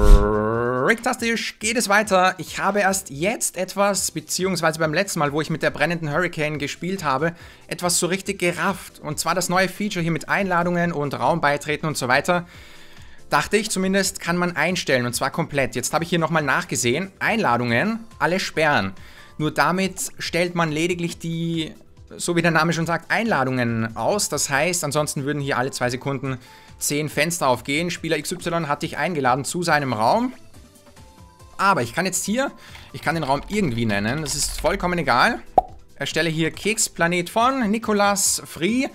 Bricktastisch geht es weiter. Ich habe erst jetzt etwas, beziehungsweise beim letzten Mal, wo ich mit der brennenden Hurrican gespielt habe, etwas so richtig gerafft. Und zwar das neue Feature hier mit Einladungen und Raumbeitreten und so weiter. Dachte ich zumindest, kann man einstellen und zwar komplett. Jetzt habe ich hier nochmal nachgesehen. Einladungen, alle sperren. Nur damit stellt man lediglich die, so wie der Name schon sagt, Einladungen aus. Das heißt, ansonsten würden hier alle 2 Sekunden 10 Fenster aufgehen. Spieler XY hat dich eingeladen zu seinem Raum. Aber ich kann jetzt hier, ich kann den Raum irgendwie nennen. Das ist vollkommen egal. Erstelle hier Keksplanet von Nicolas Free.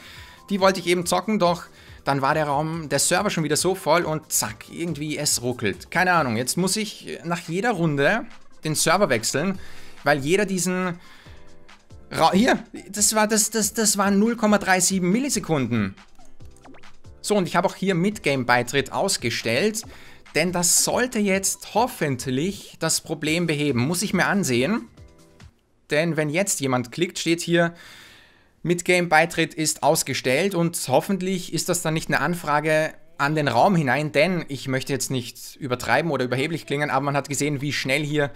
Die wollte ich eben zocken, doch dann war der Raum, der Server schon wieder so voll und zack, irgendwie es ruckelt. Keine Ahnung, jetzt muss ich nach jeder Runde den Server wechseln, weil jeder diesen... Hier, das waren 0,37 Millisekunden. So, und ich habe auch hier Mid-Game-Beitritt ausgestellt, denn das sollte jetzt hoffentlich das Problem beheben. Muss ich mir ansehen, denn wenn jetzt jemand klickt, steht hier... Mid-Game-Beitritt ist ausgestellt und hoffentlich ist das dann nicht eine Anfrage an den Raum hinein, denn ich möchte jetzt nicht übertreiben oder überheblich klingen, aber man hat gesehen, wie schnell hier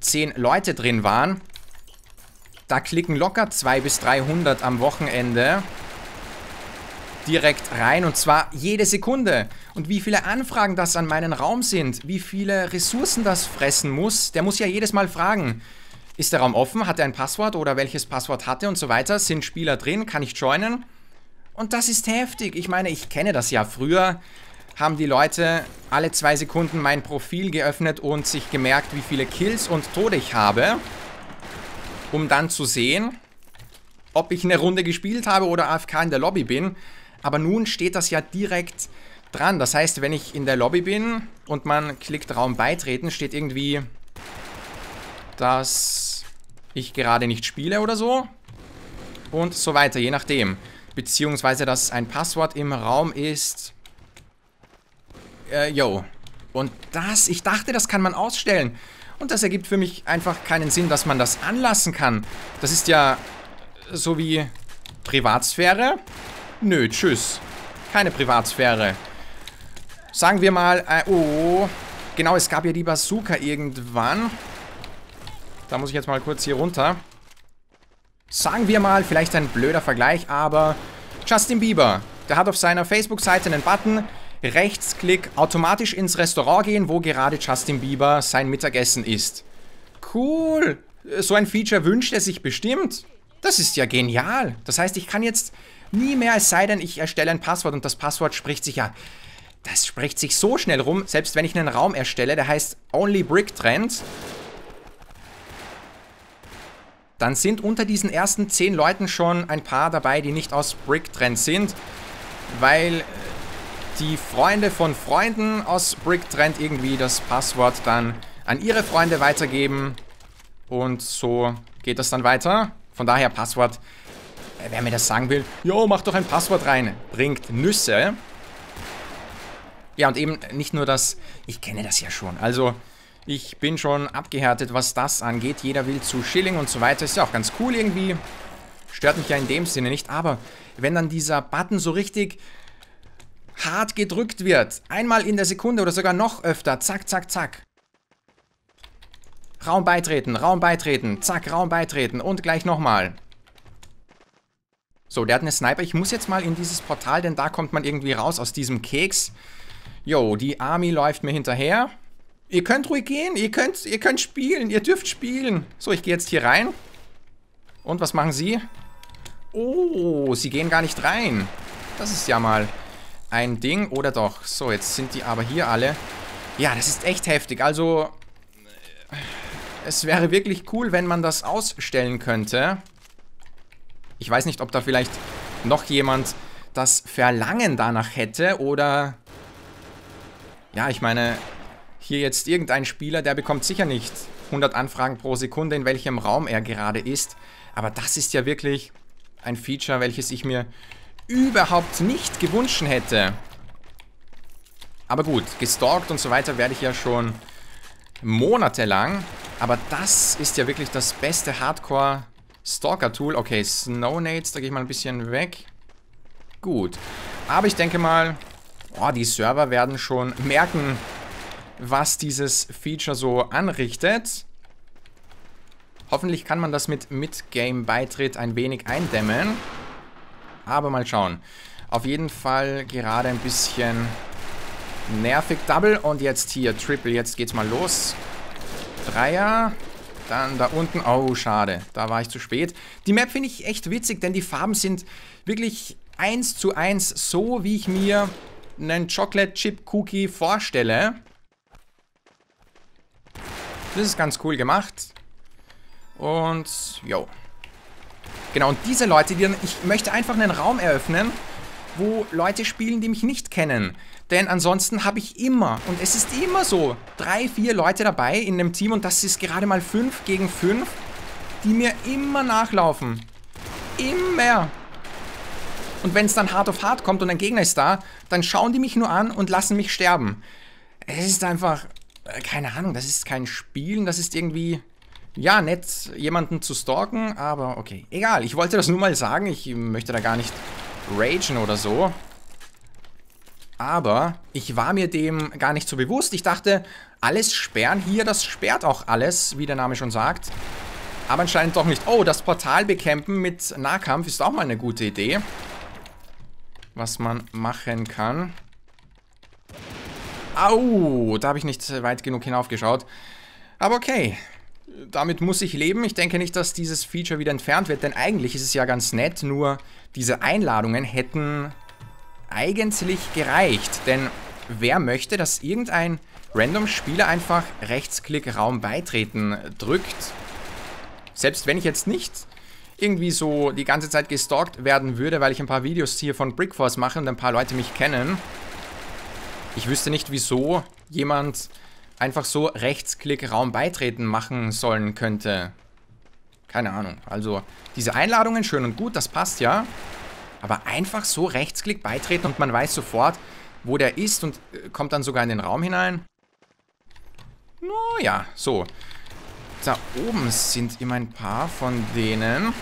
10 Leute drin waren. Da klicken locker 200 bis 300 am Wochenende direkt rein und zwar jede Sekunde. Und wie viele Anfragen das an meinen Raum sind, wie viele Ressourcen das fressen muss, der muss ja jedes Mal fragen. Ist der Raum offen? Hat er ein Passwort oder welches Passwort hatte und so weiter? Sind Spieler drin? Kann ich joinen? Und das ist heftig. Ich meine, ich kenne das ja. Früher haben die Leute alle 2 Sekunden mein Profil geöffnet und sich gemerkt, wie viele Kills und Tode ich habe, um dann zu sehen, ob ich eine Runde gespielt habe oder AFK in der Lobby bin. Aber nun steht das ja direkt dran. Das heißt, wenn ich in der Lobby bin und man klickt Raum beitreten, steht irgendwie, dass ich gerade nicht spiele oder so und so weiter, je nachdem. Beziehungsweise, dass ein Passwort im Raum ist. Und das, ich dachte, das kann man ausstellen. Und das ergibt für mich einfach keinen Sinn, dass man das anlassen kann. Das ist ja so wie Privatsphäre. Nö, tschüss. Keine Privatsphäre. Sagen wir mal, genau, es gab ja die Bazooka irgendwann. Da muss ich jetzt mal kurz hier runter. Sagen wir mal, vielleicht ein blöder Vergleich, aber Justin Bieber, der hat auf seiner Facebook-Seite einen Button, Rechtsklick, automatisch ins Restaurant gehen, wo gerade Justin Bieber sein Mittagessen isst. Cool! So ein Feature wünscht er sich bestimmt. Das ist ja genial. Das heißt, ich kann jetzt nie mehr, es sei denn, ich erstelle ein Passwort und das Passwort spricht sich ja... Das spricht sich so schnell rum, selbst wenn ich einen Raum erstelle, der heißt Only Brick Trend. Dann sind unter diesen ersten 10 Leuten schon ein paar dabei, die nicht aus Brick Trend sind, weil die Freunde von Freunden aus Brick Trend irgendwie das Passwort dann an ihre Freunde weitergeben und so geht das dann weiter. Von daher Passwort, wer mir das sagen will, jo, mach doch ein Passwort rein, bringt Nüsse. Ja, und eben nicht nur das, ich kenne das ja schon, also... Ich bin schon abgehärtet, was das angeht. Jeder will zu Schilling und so weiter. Ist ja auch ganz cool irgendwie. Stört mich ja in dem Sinne nicht. Aber wenn dann dieser Button so richtig hart gedrückt wird, einmal in der Sekunde oder sogar noch öfter, zack, zack, zack. Raum beitreten, zack, Raum beitreten und gleich nochmal. So, der hat eine Sniper. Ich muss jetzt mal in dieses Portal, denn da kommt man irgendwie raus aus diesem Keks. Jo, die Army läuft mir hinterher. Ihr könnt ruhig gehen, ihr könnt spielen, ihr dürft spielen. So, ich gehe jetzt hier rein. Und was machen sie? Oh, sie gehen gar nicht rein. Das ist ja mal ein Ding, oder doch? So, jetzt sind die aber hier alle. Ja, das ist echt heftig. Also, es wäre wirklich cool, wenn man das ausstellen könnte. Ich weiß nicht, ob da vielleicht noch jemand das Verlangen danach hätte, oder... Ja, ich meine... Hier jetzt irgendein Spieler, der bekommt sicher nicht 100 Anfragen pro Sekunde, in welchem Raum er gerade ist. Aber das ist ja wirklich ein Feature, welches ich mir überhaupt nicht gewünscht hätte. Aber gut, gestalkt und so weiter werde ich ja schon monatelang. Aber das ist ja wirklich das beste Hardcore-Stalker-Tool. Okay, Snownates, da gehe ich mal ein bisschen weg. Gut, aber ich denke mal, die Server werden schon merken... was dieses Feature so anrichtet. Hoffentlich kann man das mit Mid-Game-Beitritt ein wenig eindämmen. Aber mal schauen. Auf jeden Fall gerade ein bisschen nervig. Double und jetzt hier Triple. Jetzt geht's mal los. Dreier. Dann da unten. Oh, schade. Da war ich zu spät. Die Map finde ich echt witzig, denn die Farben sind wirklich 1:1 so, wie ich mir einen Chocolate Chip Cookie vorstelle. Das ist ganz cool gemacht. Und, jo. Genau, und diese Leute, die dann, ich möchte einfach einen Raum eröffnen, wo Leute spielen, die mich nicht kennen. Denn ansonsten habe ich immer, und es ist immer so, 3, 4 Leute dabei in einem Team, und das ist gerade mal 5 gegen 5, die mir immer nachlaufen. Immer. Und wenn es dann Hard auf Hard kommt und ein Gegner ist da, dann schauen die mich nur an und lassen mich sterben. Es ist einfach, keine Ahnung, das ist kein Spielen, das ist irgendwie... Ja, nett, jemanden zu stalken, aber okay. Egal, ich wollte das nur mal sagen. Ich möchte da gar nicht ragen oder so. Aber ich war mir dem gar nicht so bewusst. Ich dachte, alles sperren hier, das sperrt auch alles, wie der Name schon sagt. Aber anscheinend doch nicht. Oh, das Portal bekämpfen mit Nahkampf ist auch mal eine gute Idee. Was man machen kann. Au, da habe ich nicht weit genug hinaufgeschaut. Aber okay. Damit muss ich leben. Ich denke nicht, dass dieses Feature wieder entfernt wird, denn eigentlich ist es ja ganz nett, nur diese Einladungen hätten eigentlich gereicht. Denn wer möchte, dass irgendein Random-Spieler einfach Rechtsklick Raum beitreten drückt? Selbst wenn ich jetzt nicht irgendwie so die ganze Zeit gestalkt werden würde, weil ich ein paar Videos hier von Brick Force mache und ein paar Leute mich kennen. Ich wüsste nicht, wieso jemand... einfach so Rechtsklick Raum beitreten machen sollen könnte. Keine Ahnung. Also diese Einladungen, schön und gut, das passt ja. Aber einfach so Rechtsklick beitreten und man weiß sofort, wo der ist und kommt dann sogar in den Raum hinein. Naja, so. Da oben sind immer ein paar von denen.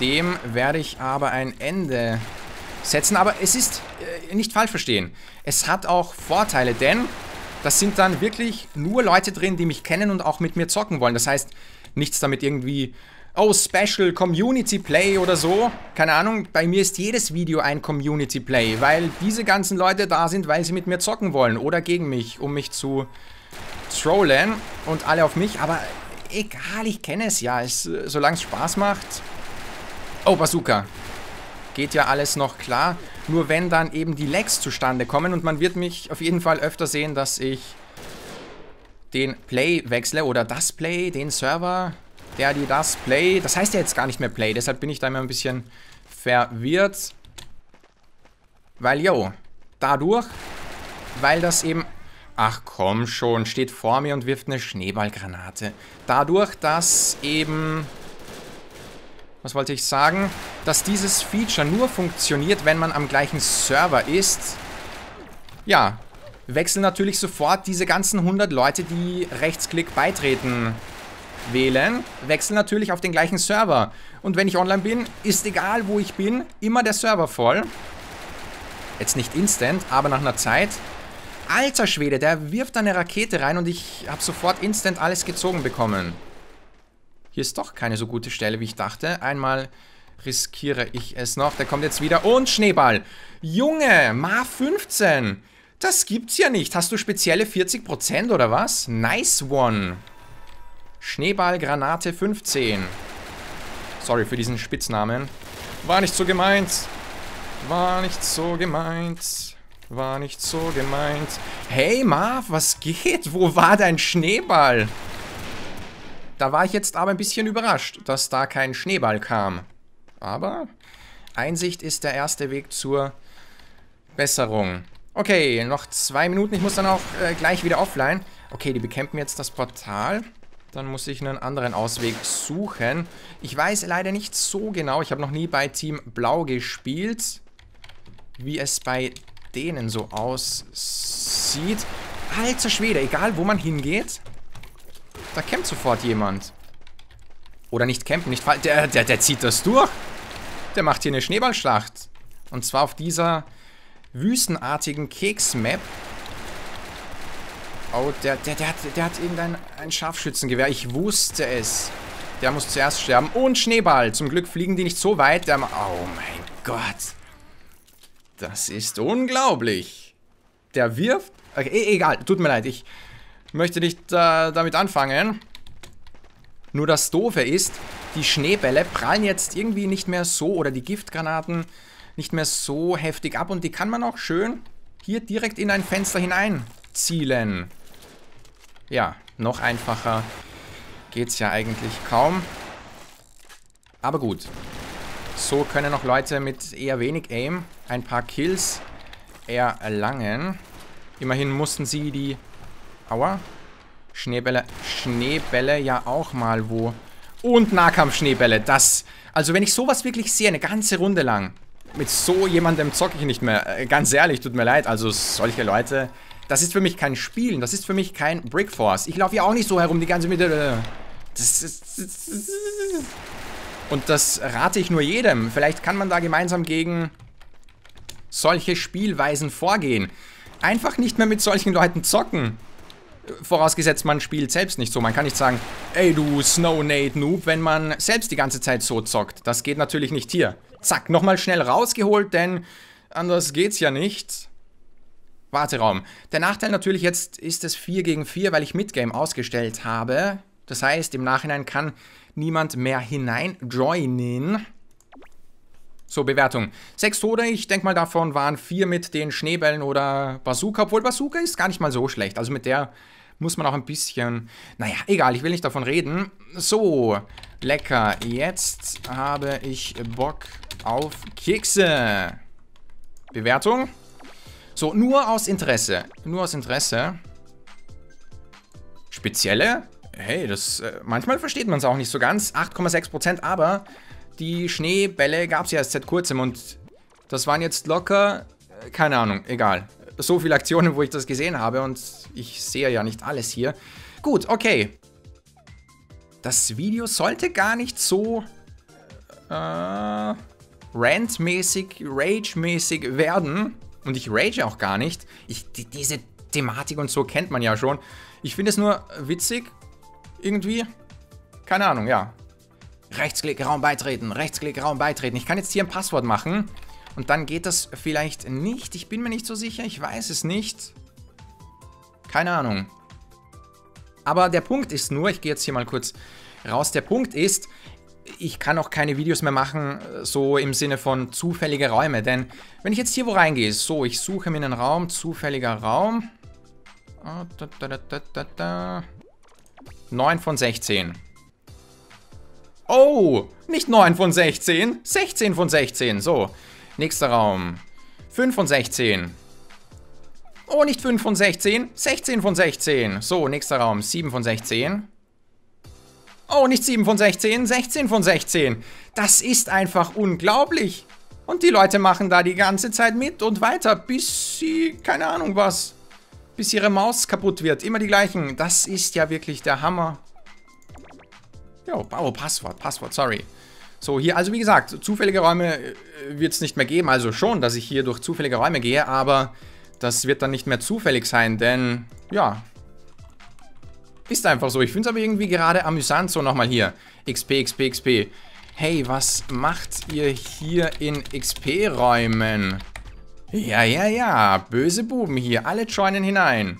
Dem werde ich aber ein Ende setzen, aber es ist nicht falsch verstehen. Es hat auch Vorteile, denn das sind dann wirklich nur Leute drin, die mich kennen und auch mit mir zocken wollen. Das heißt, nichts damit irgendwie, oh, Special Community Play oder so. Keine Ahnung, bei mir ist jedes Video ein Community Play, weil diese ganzen Leute da sind, weil sie mit mir zocken wollen oder gegen mich, um mich zu trollen und alle auf mich. Aber egal, ich kenne es ja, solange es Spaß macht. Oh, Bazooka. Geht ja alles noch klar, nur wenn dann eben die Lags zustande kommen und man wird mich auf jeden Fall öfter sehen, dass ich den Play wechsle oder das Play, den Server, das Play, das heißt ja jetzt gar nicht mehr Play, deshalb bin ich da immer ein bisschen verwirrt, weil weil das eben, ach komm schon, steht vor mir und wirft eine Schneeballgranate, dadurch, dass eben... Was wollte ich sagen? Dass dieses Feature nur funktioniert, wenn man am gleichen Server ist. Ja, wechseln natürlich sofort diese ganzen 100 Leute, die Rechtsklick beitreten wählen, wechseln natürlich auf den gleichen Server. Und wenn ich online bin, ist egal, wo ich bin, immer der Server voll. Jetzt nicht instant, aber nach einer Zeit. Alter Schwede, der wirft eine Rakete rein und ich habe sofort instant alles gezogen bekommen. Hier ist doch keine so gute Stelle, wie ich dachte. Einmal riskiere ich es noch. Der kommt jetzt wieder. Und Schneeball. Junge, Ma 15. Das gibt's ja nicht. Hast du spezielle 40% oder was? Nice one. Schneeball, Granate 15. Sorry für diesen Spitznamen. War nicht so gemeint. War nicht so gemeint. War nicht so gemeint. Hey Marv, was geht? Wo war dein Schneeball? Da war ich jetzt aber ein bisschen überrascht, dass da kein Schneeball kam. Aber Einsicht ist der erste Weg zur Besserung. Okay, noch 2 Minuten. Ich muss dann auch gleich wieder offline. Okay, die bekämpfen jetzt das Portal. Dann muss ich einen anderen Ausweg suchen. Ich weiß leider nicht so genau. Ich habe noch nie bei Team Blau gespielt, wie es bei denen so aussieht. Alter Schwede, egal wo man hingeht... Da campt sofort jemand. Oder nicht campen, nicht fallen. Der zieht das durch. Der macht hier eine Schneeballschlacht. Und zwar auf dieser wüstenartigen Keksmap. Oh, der hat irgendein Scharfschützengewehr. Ich wusste es. Der muss zuerst sterben. Und Schneeball. Zum Glück fliegen die nicht so weit. Oh mein Gott. Das ist unglaublich. Der wirft... Okay, egal. Tut mir leid. Ich möchte nicht damit anfangen. Nur das Doofe ist, die Schneebälle prallen jetzt irgendwie nicht mehr so... Oder die Giftgranaten nicht mehr so heftig ab. Und die kann man auch schön hier direkt in ein Fenster hinein zielen. Ja, noch einfacher geht's ja eigentlich kaum. Aber gut. So können auch Leute mit eher wenig Aim ein paar Kills erlangen. Immerhin mussten sie die... Aua. Schneebälle ja auch mal wo... Und Nahkampfschneebälle. Das... Also wenn ich sowas wirklich sehe, eine ganze Runde lang, mit so jemandem zocke ich nicht mehr. Ganz ehrlich, tut mir leid. Also solche Leute... Das ist für mich kein Spielen, das ist für mich kein Brick Force. Ich laufe ja auch nicht so herum die ganze Mitte. Und das rate ich nur jedem. Vielleicht kann man da gemeinsam gegen solche Spielweisen vorgehen. Einfach nicht mehr mit solchen Leuten zocken. Vorausgesetzt, man spielt selbst nicht so. Man kann nicht sagen, ey du Snownade Noob, wenn man selbst die ganze Zeit so zockt. Das geht natürlich nicht hier. Zack, nochmal schnell rausgeholt, denn anders geht's ja nicht. Warteraum. Der Nachteil natürlich jetzt ist es 4 gegen 4, weil ich Midgame ausgestellt habe. Das heißt, im Nachhinein kann niemand mehr hinein joinen. So, Bewertung. 6 Tode, ich denke mal davon waren 4 mit den Schneebällen oder Bazooka. Obwohl Bazooka ist gar nicht mal so schlecht. Also mit der muss man auch ein bisschen... Naja, egal, ich will nicht davon reden. So, lecker. Jetzt habe ich Bock auf Kekse. Bewertung. So, nur aus Interesse. Nur aus Interesse. Spezielle? Hey, das... manchmal versteht man es auch nicht so ganz. 8,6%, aber die Schneebälle gab es ja erst seit kurzem und das waren jetzt locker... keine Ahnung, egal. So viele Aktionen, wo ich das gesehen habe und ich sehe ja nicht alles hier. Gut, okay. Das Video sollte gar nicht so... rant-mäßig, rage-mäßig werden. Und ich rage auch gar nicht. Diese Thematik und so kennt man ja schon. Ich finde es nur witzig. Irgendwie. Keine Ahnung, ja. Rechtsklick, Raum beitreten. Rechtsklick, Raum beitreten. Ich kann jetzt hier ein Passwort machen. Und dann geht das vielleicht nicht. Ich bin mir nicht so sicher. Ich weiß es nicht. Keine Ahnung. Aber der Punkt ist nur, ich gehe jetzt hier mal kurz raus. Der Punkt ist... Ich kann auch keine Videos mehr machen, so im Sinne von zufällige Räume, denn wenn ich jetzt hier wo reingehe, so, ich suche mir einen Raum, zufälliger Raum. 9 von 16. Oh, nicht 9 von 16, 16 von 16, so. Nächster Raum, 5 von 16. Oh, nicht 5 von 16, 16 von 16. So, nächster Raum, 7 von 16. Oh, nicht 7 von 16, 16 von 16. Das ist einfach unglaublich. Und die Leute machen da die ganze Zeit mit und weiter, bis sie, keine Ahnung was, bis ihre Maus kaputt wird. Immer die gleichen. Das ist ja wirklich der Hammer. Jo, oh, Passwort, sorry. So, hier, also wie gesagt, zufällige Räume wird es nicht mehr geben. Also schon, dass ich hier durch zufällige Räume gehe, aber das wird dann nicht mehr zufällig sein, denn, ja... Ist einfach so. Ich finde es aber irgendwie gerade amüsant. So, nochmal hier. XP, XP, XP. Hey, was macht ihr hier in XP-Räumen? Ja. Böse Buben hier. Alle joinen hinein.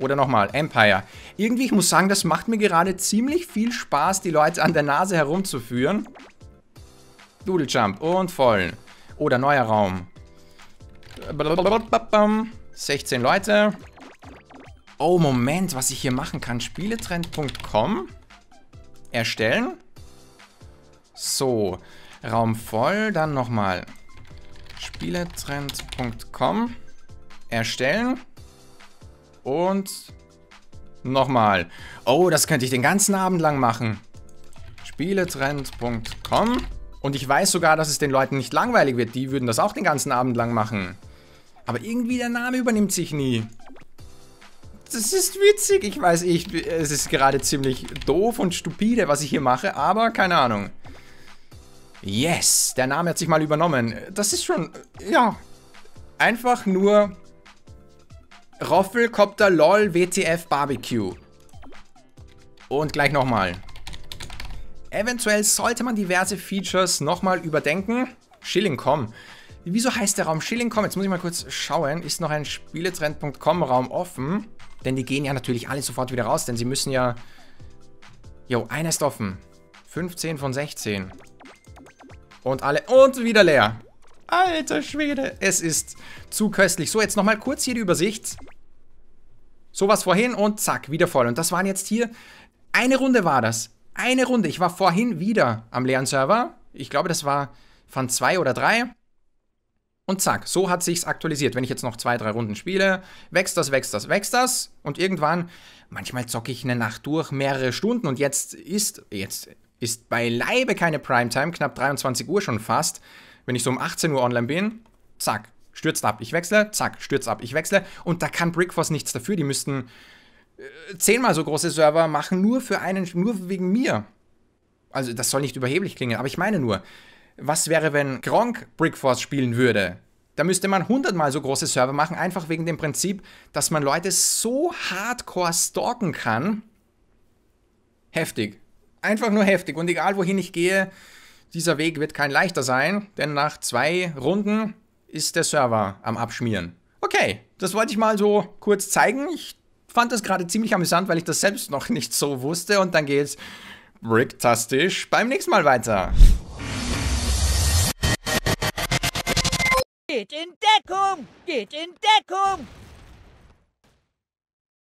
Oder nochmal. Empire. Irgendwie, ich muss sagen, das macht mir gerade ziemlich viel Spaß, die Leute an der Nase herumzuführen. Doodle Jump. Und voll. Oder neuer Raum. 16 Leute. Oh, Moment, was ich hier machen kann. Spieletrend.com erstellen. So, Raum voll, dann nochmal. Spieletrend.com erstellen. Und nochmal. Oh, das könnte ich den ganzen Abend lang machen. Spieletrend.com. Und ich weiß sogar, dass es den Leuten nicht langweilig wird. Die würden das auch den ganzen Abend lang machen. Aber irgendwie der Name übernimmt sich nie. Das ist witzig, ich weiß, es ist gerade ziemlich doof und stupide, was ich hier mache, aber keine Ahnung. Yes, der Name hat sich mal übernommen. Das ist schon, ja, einfach nur Roffelkopter LOL WTF Barbecue. Und gleich nochmal. Eventuell sollte man diverse Features nochmal überdenken. Schilling.com. Wieso heißt der Raum Schilling.com? Jetzt muss ich mal kurz schauen. Ist noch ein spieletrend.com Raum offen? Denn die gehen ja natürlich alle sofort wieder raus, denn sie müssen ja... Jo, einer ist offen. 15 von 16. Und alle... Und wieder leer. Alter Schwede. Es ist zu köstlich. So, jetzt nochmal kurz hier die Übersicht. Sowas vorhin und zack, wieder voll. Und das waren jetzt hier... Eine Runde war das. Eine Runde. Ich war vorhin wieder am leeren Server. Ich glaube, das war von 2 oder 3. Und zack, so hat sich's aktualisiert. Wenn ich jetzt noch 2, 3 Runden spiele, wächst das, wächst das, wächst das. Und irgendwann, manchmal zocke ich eine Nacht durch, mehrere Stunden. Und jetzt ist beileibe keine Primetime, knapp 23 Uhr schon fast. Wenn ich so um 18 Uhr online bin, zack, stürzt ab, ich wechsle, zack, stürzt ab, ich wechsle. Und da kann Brick Force nichts dafür. Die müssten 10-mal so große Server machen, nur wegen mir. Also das soll nicht überheblich klingen, aber ich meine nur, was wäre, wenn Gronkh Brick Force spielen würde? Da müsste man 100-mal so große Server machen, einfach wegen dem Prinzip, dass man Leute so hardcore stalken kann. Heftig. Einfach nur heftig. Und egal, wohin ich gehe, dieser Weg wird kein leichter sein, denn nach 2 Runden ist der Server am Abschmieren. Okay, das wollte ich mal so kurz zeigen. Ich fand das gerade ziemlich amüsant, weil ich das selbst noch nicht so wusste. Und dann geht's bricktastisch beim nächsten Mal weiter. Geht in Deckung! Geht in Deckung!